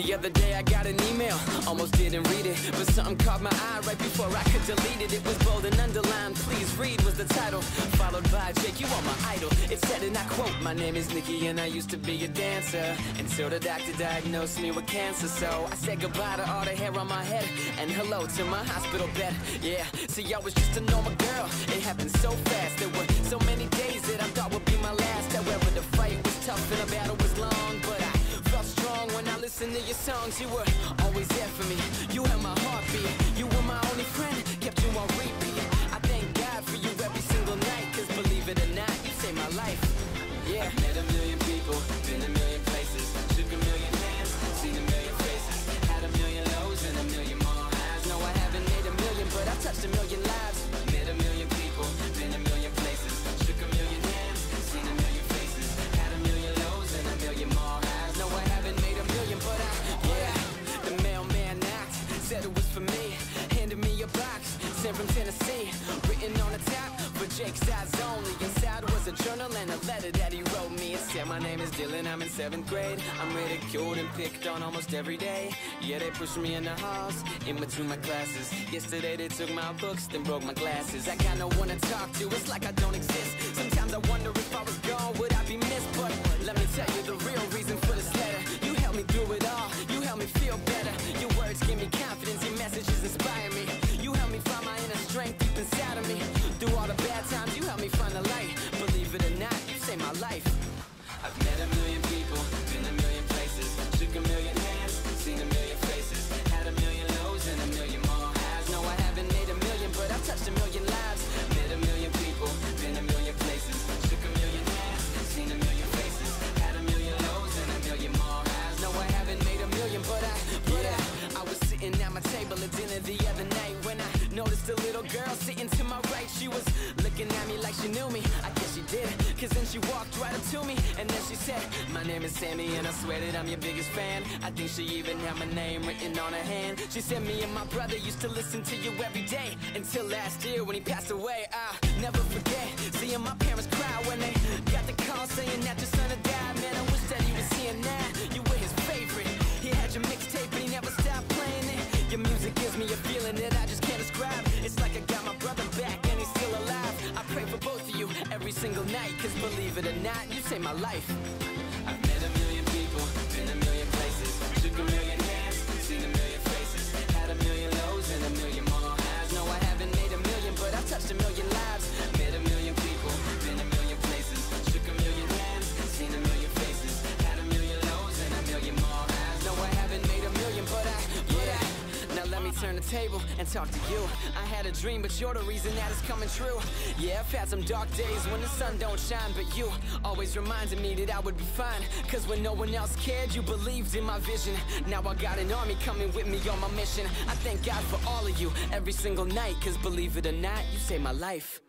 The other day I got an email, almost didn't read it, but something caught my eye right before I could delete it. It was bold and underlined, please read was the title, followed by Jake, you are my idol. It said, and I quote, my name is Nikki and I used to be a dancer, until the doctor diagnosed me with cancer. So I said goodbye to all the hair on my head, and hello to my hospital bed. Yeah, see I was just a normal girl, it happened so fast. There were so many days that I thought would be my last. However, the fight was tough and the battle was long, but I felt strong when I listened to your songs. You were always there for me, you had my heartbeat, you were my only friend, kept you on repeat. I thank God for you every single night, cause believe it or not, you saved my life. Yeah, I've met a million people, been a million places, shook a million hands, seen a million faces, had a million lows and a million more highs. No, I haven't made a million, but I touched a million lives. Met a million people, been a million places, shook a million hands, seen a million faces, had a million lows and a million more highs. No, I haven't made a million, but I, yeah. The mailman knocked, said it was for me, handed me a box, sent from Tennessee, written on the top, for Jake's eyes only. Inside was a journal and a letter that he wrote me. It said, my name is Dylan, I'm in 7th grade. I'm ridiculed and picked on almost every day. Yeah, they pushed me in the halls, in between my classes. Yesterday they took my books, then broke my glasses. I got no one to talk to, it's like I don't exist. Sometimes I wonder if I was gone, would I be missed? But let me tell you the real reason for this letter. You helped me through it all, you helped me feel better. Your words give me confidence, your messages inspire me. You helped me find my inner strength deep inside of me. Through all the bad times, you helped me find the light. Believe it or not, you saved my life. I've met a million people, been a million places, shook a million hands, seen a million faces, had a million lows and a million more highs. No, I haven't made a million, but I've touched a million lives. Met a million people, been a million places, shook a million hands, seen a million faces, had a million lows and a million more highs. No, I haven't made a million, but I was sitting at my table at dinner the other night when I noticed a little girl sitting to my right. She was looking at me like she knew me. I guess she did, cause then she walked right up to me, and then she said, my name is Sammy and I swear that I'm your biggest fan. I think she even had my name written on her hand. She said, me and my brother used to listen to you every day, until last year when he passed away. I'll never forget seeing my parents cry when they got the call saying that your son had died. Man, I wish that he was seeing that. You were his favorite, he had your mixtape but he never stopped playing it. Your music gives me a feeling that I just can't describe. It's like I got my brother back and he's still alive. I pray for both of you every single night, cause believe it or not, you saved my life. I've met a million people, been a million places, shook a million hands, seen a million faces, had a million lows and a million more highs. No, I haven't made a million, but I've touched a million lives. Met a million people, been a million places, shook a million hands, seen a million faces, had a million lows and a million more highs. No, I haven't made a million, but I. Now let me turn the table and talk to you. I had a dream, but you're the reason that it's coming true. Yeah, I've had some dark days when the sun don't shine, but you always reminded me that I would be fine. Cause when no one else cared, you believed in my vision. Now I got an army coming with me on my mission. I thank God for all of you every single night, cause believe it or not, you saved my life.